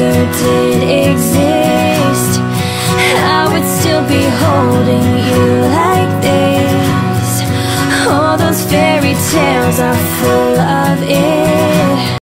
answer did exist, I would still be holding you like this. All those fairy tales are full of it.